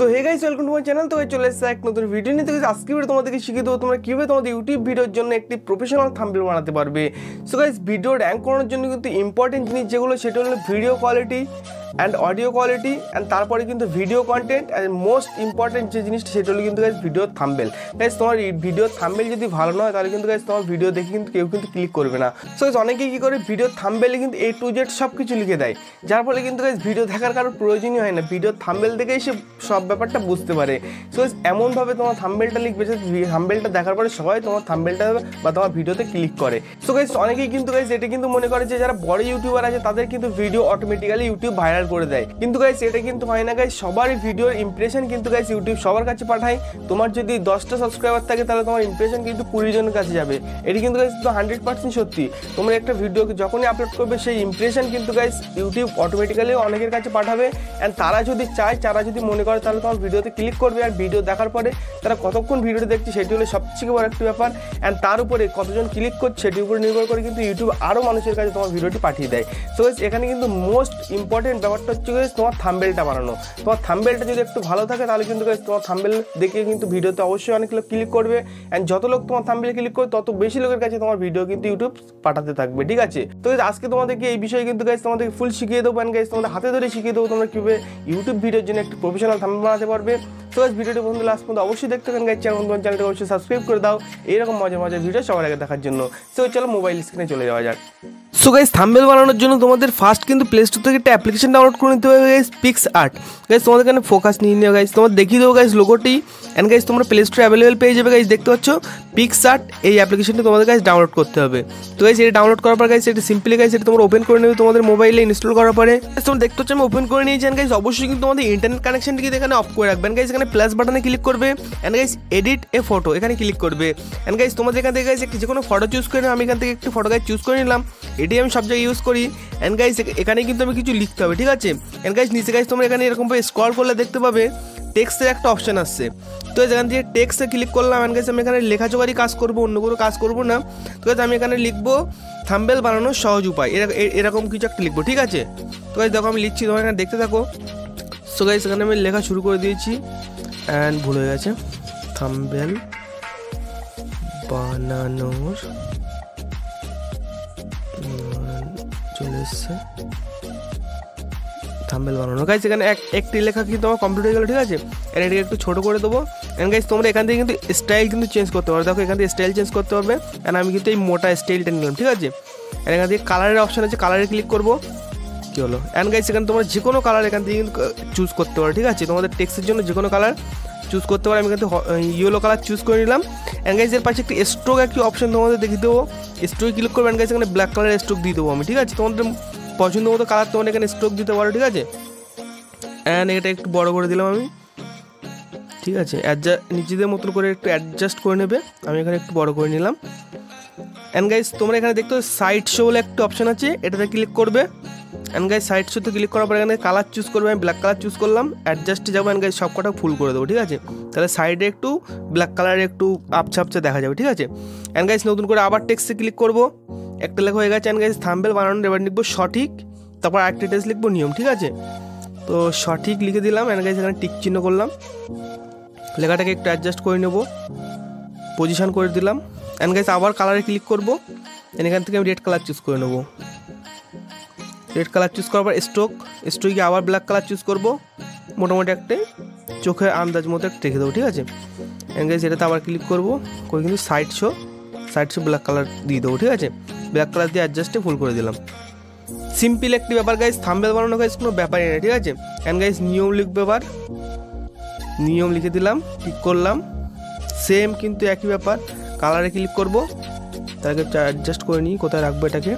So hey guys welcome to my channel. तो चले एक नतुन भिडियो नहीं तो आज की भिडियो तुम्हारे शिखिए देव तुम्हारा क्यों तुम्हारे यूट्यूब भिडियोर जो एक प्रोफेशनल थंबनेल बनाते पारो। सो गाइस भिडियो रैंक करार जो क्योंकि इम्पोर्टेंट जिनिस जेगुलो सेटा हलो video quality and audio quality and तारपरे किन्तु video content and most important जो जिनिसटा सेटा हलो किन्तु गाइस भिडियो थंबनेल। गाइस तुम्हारे भिडियो थंबनेल यदि भालो ना हय ताहले किन्तु गाइस तुम्हारे भिडियो देखे किन्तु केउ किन्तु क्लिक करबे ना। सो गाइस अनेकेई कि करे भिडियो थंबनेले किन्तु ए टू जेड सबकिछु लिखे देय जार फले किन्तु गाइस भिडियो देखार कारो प्रयोजनই হয় না। भिडियो थंबनेल देखेই সে सब ব্যাপারটা বুঝতে পারে। সো गाइस এমন ভাবে তোমার থাম্বনেলটা লিখবে যে থাম্বনেলটা দেখার পরে সবাই তোমার থাম্বনেলটা বা তোমার ভিডিওতে ক্লিক করে। সো गाइस অনেকেই কিন্তু गाइस এটা কিন্তু মনে করে যে যারা বড় ইউটিউবার আছে তাদের কিন্তু ভিডিও অটোমেটিক্যালি ইউটিউব ভাইরাল করে দেয়, কিন্তু गाइस এটা কিন্তু হয় না। गाइस সবারই ভিডিওর ইমপ্রেশন কিন্তু गाइस ইউটিউব সবার কাছে পাঠায়। তোমার যদি 10টা সাবস্ক্রাইবার থাকে তাহলে তোমার ইমপ্রেশন কিন্তু 20 জনের কাছে যাবে। এটা কিন্তু गाइस 100% সত্যি। তোমরা একটা ভিডিও যখনই আপলোড করবে সেই ইমপ্রেশন কিন্তু गाइस ইউটিউব অটোমেটিক্যালি অনেকের কাছে পাঠাবে এন্ড তারা যদি চায় তারা যদি মনে করে তাহলে তোমার ভিডিওতে ক্লিক করবে। আর ভিডিও দেখার পরে তারা কতক্ষণ ভিডিওটা দেখছে সেটি হলো সবচেয়ে বড় একটা ব্যাপার এন্ড তার উপরে কতজন ক্লিক করছে সেটির উপর নির্ভর করে কিন্তু ইউটিউব আরো মানুষের কাছে তোমার ভিডিওটি পাঠিয়ে দেয়। সো गाइस এখানে কিন্তু মোস্ট ইম্পর্টেন্ট ব্যাপারটা হচ্ছে गाइस তোমার থাম্বনেলটা বানানো। তোমার থাম্বনেলটা যদি একটু ভালো থাকে তাহলে কিন্তু गाइस তোমার থাম্বনেল দেখে কিন্তু ভিডিওতে অবশ্যই অনেক লোক ক্লিক করবে এন্ড যত লোক তোমার থাম্বনেল ক্লিক করবে তত বেশি লোকের কাছে তোমার ভিডিও কিন্তু ইউটিউব পাঠাতে থাকবে, ঠিক আছে। তো गाइस আজকে তোমাদেরকে এই বিষয়ে কিন্তু गाइस তোমাদেরকে ফুল শিখিয়ে দেব এন্ড गाइस তোমাদের হাতে ধরে শিখিয়ে দেব তোমরা কিভাবে ইউটিউব ভিডিওর জন্য একটা প্রফেশনাল থাম্বনেল বানাতে পারবে। তো गाइस ভিডিওটি বন্ধুরা লাস্ট পর্যন্ত অবশ্যই দেখতে থাকুন। गाइस চ্যানেলটা অবশ্যই সাবস্ক্রাইব করে দাও এরকম মজা মজা ভিডিও সবার আগে দেখার জন্য। সো চলো মোবাইল স্ক্রিনে চলে যাওয়া যাক। सो गाइस थंबनेल बनानोर जोन्नो तोमादेर फार्स्ट किन्तु प्ले स्टोर थेके एकटा एप्लिकेशन डाउनलोड करे निते होबे गाइस PicsArt। गाइस तोमादेर एखाने फोकास निये निओ गाइस तोमादेर देखिये देबो गाइस लोगोटी एंड गाइस तोमरा प्ले स्टोरे अवेलेबल पेये जाबे। गाइस देखते पाচ্ছো PicsArt এই অ্যাপ্লিকেশনটা তোমাদের गाइस डाउनलोड করতে হবে। তো गाइस এটা डाउनलोड করার পর गाइस এটা সিম্পলি गाइस এটা তোমরা ওপেন করে নেবে তোমাদের মোবাইলে ইনস্টল করার পরে। गाइस তোমরা দেখতে পাচ্ছো আমি ওপেন করে নিয়েছি এন্ড गाइस অবশ্যই কিন্তু তোমাদের ইন্টারনেট কানেকশনটি কিন্তু এখানে অফ করে রাখবেন। गाइस এখানে প্লাস বাটনে ক্লিক করবে and guys edit a photo এখানে ক্লিক করবে এন্ড गाइस তোমাদের এখান থেকে गाइस যে কোনো ফটো চুজ করে নাও। আমি এখান থেকে একটা ফটো गाइस চুজ করে নিলাম। এটি আমি সব জায়গায় ইউজ করি এন্ড गाइस এখানে কিন্তু আমি কিছু লিখতে হবে, ঠিক আছে। এন্ড गाइस নিচে गाइस তোমরা এখানে এরকম ভাবে স্ক্রল করলে দেখতে পাবে টেক্সটের একটা অপশন আসছে। তো এখান থেকে টেক্সটে ক্লিক করলাম এন্ড गाइस আমি এখানে লেখাজোগারি কাজ করব, অন্য কোনো কাজ করব না। তো गाइस আমি এখানে লিখব থাম্বনেল বানানোর সহজ উপায় এরকম কিছু একটা লিখব, ঠিক আছে। তো गाइस দেখো আমি লিখছি তোমরা এখানে দেখতে থাকো। সো गाइस এখানে আমি লেখা শুরু করে দিয়েছি এন্ড ভুল হয়ে গেছে থাম্বনেল বানানোর চলে এসছে থাম্বনেল বানানো। गाइस এখানে একটি লেখা কিন্তু আমার কমপ্লিট হয়ে গেল, ঠিক আছে। এর এটাকে একটু ছোট করে দেবো এন্ড गाइस তোমরা এখান থেকে কিন্তু স্টাইল কিন্তু চেঞ্জ করতে পারবে। দেখো এখান থেকে স্টাইল চেঞ্জ করতে পারবে এন্ড আমি কিন্তু এই মোটা স্টাইলটা নিলাম, ঠিক আছে। এর এখান থেকে কালারের অপশন আছে, কালারে ক্লিক করবো। কি হলো এন্ড गाइस এখানে তোমরা যে কোনো কালার এখান থেকে কিন্তু চুজ করতে পারো, ঠিক আছে। তোমাদের টেক্সটের জন্য যে কোনো কালার চুজ করতে পারো। আমি কিন্তু ইয়েলো কালার চুজ করে নিলাম এন্ড गाइस এর পাশে একটি স্ট্রোক একটি অপশন তোমাদের দেখিয়ে দেবো। স্ট্রোকে ক্লিক করবো এন্ড गाइस এখানে ব্ল্যাক কালারের স্ট্রোক দিয়ে দেবো আমি, ঠিক আছে। তোমাদের পছন্দ মতো কালার তোমার এখানে স্ট্রোক দিতে পারো, ঠিক আছে। অ্যান্ড এটা একটু বড় করে দিলাম আমি, ঠিক আছে। নিজেদের মতন করে একটু অ্যাডজাস্ট করে নেবে। আমি এখানে একটু বড় করে নিলাম অ্যান্ড गाइस তোমরা এখানে দেখতে সাইড শো বলে একটা অপশন আছে, এটাতে ক্লিক করবে অ্যান্ড गाइस সাইড শোতে ক্লিক করার পর এখানে কালার চুজ করবে। আমি ব্ল্যাক কালার চুজ করলাম, অ্যাডজাস্টে যাবো অ্যান্ড गाइस সব কটা ফুল করে দেবো, ঠিক আছে। তাহলে সাইডে একটু ব্ল্যাক কালারে একটু আপচা আপচা দেখা যাবে, ঠিক আছে। অ্যান্ড गाइस নতুন করে আবার টেক্সটে ক্লিক করবো। একটা লেখা হয়ে গেছে অ্যান্ড गाइस থাম্বনেল বানানোর এবার লিখবো সঠিক, তারপর আরেকটা টেক্সট লিখবো নিয়ম, ঠিক আছে। তো সঠিক লিখে দিলাম অ্যান্ড गाइस এখানে টিক চিহ্ন করলাম। লেখাটাকে একটু অ্যাডজাস্ট করে নেবো, পজিশন করে দিলাম অ্যান্ড गाइस আবার কালারে ক্লিক করবো অ্যান্ড এখান থেকে আমি রেড কালার চুজ করে নেবো। রেড কালার চুজ করার পর স্ট্রোকে আবার ব্ল্যাক কালার চুজ করবো, মোটামুটি একটা চোখের আন্দাজ মতো একটা রেখে দেবো, ঠিক আছে। অ্যান্ড गाइस এটাতে আবার ক্লিক করবো করে কিন্তু সাইড শো ব্ল্যাক কালার দিয়ে দেবো, ঠিক আছে। ব্ল্যাক কালার দিয়ে অ্যাডজাস্টে ফুল করে দিলাম। সিম্পল একটি ব্যাপার गाइस থাম্বনেল বানানো गाइस কোনো ব্যাপারই না, ঠিক আছে। অ্যান্ড गाइस নিয়ম লিখবে, আবার নিয়ম লিখে দিলাম, ক্লিক করলাম। সেম কিন্তু একই ব্যাপার, কালারে ক্লিক করবো। তাকে অ্যাডজাস্ট করে নিই কোথায় রাখবো, এটাকে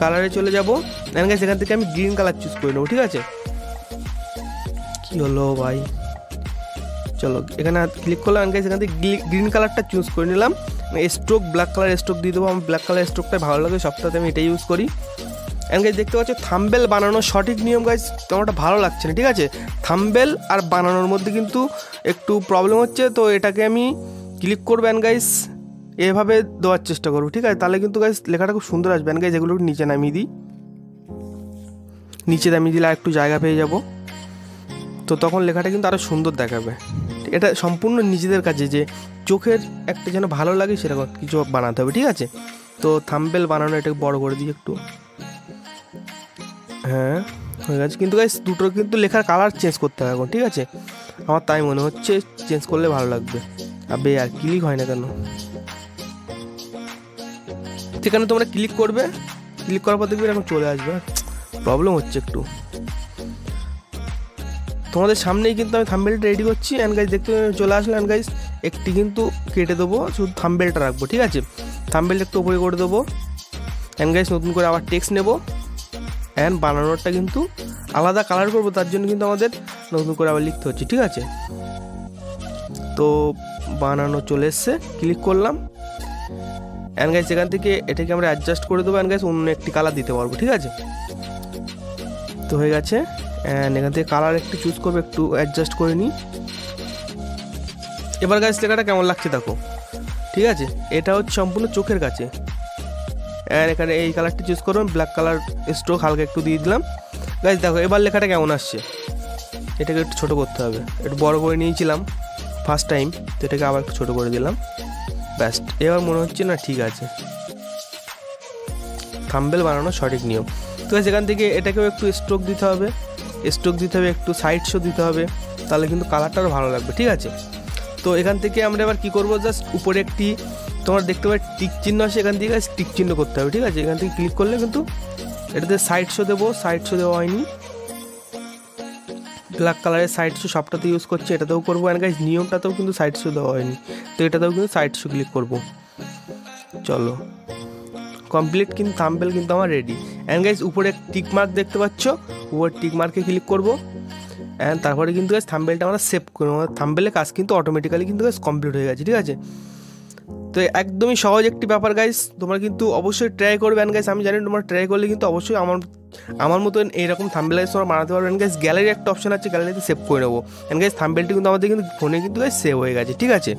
কালারে চলে যাবো অ্যান্ড गाइस এখান থেকে আমি গ্রিন কালার চুজ করে নেবো, ঠিক আছে। কি হলো ভাই, চলো এখানে ক্লিক করলাম অ্যান্ড गाइस এখান থেকে গ্রিন কালারটা চুজ করে নিলাম। স্ট্রোক ব্ল্যাক কালার স্ট্রোক দিয়ে দেবো, আমার ব্ল্যাক কালার স্ট্রোকটা ভালো লাগে, সপ্তাহে আমি এটাই ইউজ করি। অ্যান্ড गाइस দেখতে পাচ্ছ থাম্বনেল বানানোর সঠিক নিয়ম गाइस তোমারটা ভালো লাগছে না, ঠিক আছে। থাম্বনেল আর বানানোর মধ্যে কিন্তু একটু প্রবলেম হচ্ছে, তো এটাকে আমি ক্লিক করবো অ্যান্ড गाइस এভাবে দেওয়ার চেষ্টা করবো, ঠিক আছে। তাহলে কিন্তু गाइस লেখাটা খুব সুন্দর আসবে। অ্যান্ড गाइस এগুলো নিচে নামিয়ে দিই, নিচে নামিয়ে দিলে আর একটু জায়গা পেয়ে যাবো। তো তখন লেখাটা কিন্তু আরও সুন্দর দেখাবে। এটা সম্পূর্ণ নিজেদের কাছে যে চোখের একটা যেন ভালো লাগে সেরকম কিছু বানাতে হবে, ঠিক আছে? তো থাম্বনেল বানানো, এটাকে বড় করে দিই একটু, হ্যাঁ হয়ে গেছে। কিন্তু গাইস দুটো কিন্তু লেখার কালার চেঞ্জ করতে হবে এখন, ঠিক আছে? আমার তাই মনে হচ্ছে চেঞ্জ করলে ভালো লাগবে। আবে আর ক্লিক হয় না কেন? সেখানে তোমরা ক্লিক করবে, ক্লিক করার পর দেখবে এরকম চলে আসবে। প্রবলেম হচ্ছে একটু, তোমাদের সামনেই কিন্তু আমি থাম্বনেলটা রেডি করছি। অ্যান্ড গাইস দেখতে চলে আসলো। অ্যান্ড গাইস একটি কিন্তু কেটে দেবো, শুধু থাম্বনেলটা রাখবো, ঠিক আছে? থাম্বনেলটা একটু উপরে করে দেবো। অ্যান্ড গাইস নতুন করে আবার টেক্সট নেবো। অ্যান্ড বানানোরটা কিন্তু আলাদা কালার করবো, তার জন্য কিন্তু আমাদের নতুন করে আবার লিখতে হচ্ছে, ঠিক আছে? তো বানানো চলে এসছে, ক্লিক করলাম। অ্যান্ড গাইস এখান থেকে এটাকে আমরা অ্যাডজাস্ট করে দেবো। অ্যান্ড গাইস অন্য একটি কালার দিতে পারবো, ঠিক আছে? তো হয়ে গেছে। অ্যান্ড এখান থেকে কালার একটু চুজ করবো, একটু অ্যাডজাস্ট করে নিই। এবার গাইস লেখাটা কেমন লাগছে দেখো, ঠিক আছে? এটা হচ্ছে সম্পূর্ণ চোখের কাছে। অ্যান্ড এখানে এই কালারটি চুজ করলাম, ব্ল্যাক কালার স্ট্রোক হালকা একটু দিয়ে দিলাম। গাইস দেখো এবার লেখাটা কেমন আসছে। এটাকে একটু ছোটো করতে হবে, একটু বড় করে নিয়েছিলাম ফার্স্ট টাইম, তো এটাকে আবার একটু ছোটো করে দিলাম। ব্যাস, এবার মনে হচ্ছে না ঠিক আছে। থাম্বনেল বানানো সঠিক নিয়ম। তো সেখান থেকে এটাকেও একটু স্ট্রোক দিতে হবে, স্ট্রোক দিতে হবে, একটু সাইড শো দিতে হবে, তাহলে কিন্তু কালারটা আরও ভালো লাগবে, ঠিক আছে? তো এখান থেকে আমরা এবার কী করবো, জাস্ট উপরে একটি তোমার দেখতে পাবে টিক চিহ্ন আসে, এখান থেকে টিক চিহ্ন করতে হবে, ঠিক আছে? এখান থেকে ক্লিক করলে কিন্তু এটাতে সাইড শো দেবো। সাইড শো দেওয়া হয়নি, ব্ল্যাক কালারের সাইড শো সবটাতে ইউজ করছি, এটাতেও করবো। অ্যান্ড গাইস নিয়মটাতেও কিন্তু সাইড শো দেওয়া হয়নি, তো এটাতেও কিন্তু সাইড শো ক্লিক করবো। চলো কমপ্লিট, কিন্তু থাম্বনেল কিন্তু আমার রেডি। অ্যান্ড গাইস উপরে টিক মার্ক দেখতে পাচ্ছ, উপরে টিক মার্কে ক্লিক করবো। অ্যান্ড তারপরে কিন্তু গাইস থাম্বনেলটা আমরা সেভ করবো। আমাদের থাম্বনেলের কাজ কিন্তু অটোমেটিক্যালি কিন্তু গাইস কমপ্লিট হয়ে গেছে, ঠিক আছে? তো একদমই সহজ একটি ব্যাপার গাইস, তোমরা কিন্তু অবশ্যই ট্রাই করবে। অ্যান্ড গাইস আমি জানি তোমরা ট্রাই করলে কিন্তু অবশ্যই আমার মতন এইরকম থাম্বনেল গাইস তোমরা বানাতে পারবে। অ্যান্ড গাইস গ্যালারি একটা অপশন আছে, গ্যালারিতে সেভ করে নেবো। অ্যান্ড গাইস থাম্বনেলটি কিন্তু আমাদের কিন্তু ফোনে কিন্তু গাইস সেভ হয়ে গেছে, ঠিক আছে?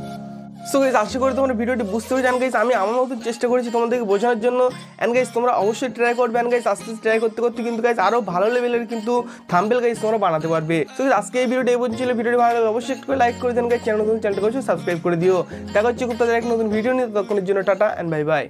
সো গাইস আশা করি তোমরা ভিডিওটি বুঝতে পেরেছো। অ্যান্ড গাইস আমি আমার মতো চেষ্টা করেছি তোমাদেরকে বোঝানোর জন্য। অ্যান্ড গাইস তোমরা অবশ্যই ট্রাই করবে। অ্যান্ড গাইস আস্তে আস্তে ট্রাই করতে করতে কিন্তু গাইস আরও ভালো লেভেলের কিন্তু থাম্বনেল গাইস তোমরা বানাতে পারবে। সো গাইস আজকে এই ভিডিওটি এই পর্যন্ত ছিল। ভিডিওটি ভালো লাগলে অবশ্যই একটু লাইক করে দেন গাইস, চ্যানেলটা অবশ্যই সাবস্ক্রাইব করে দিও। দেখা হচ্ছে খুব তাড়াতাড়ি এক নতুন ভিডিও নিয়ে, ততক্ষণের জন্য টাটা অ্যান্ড বাই বাই।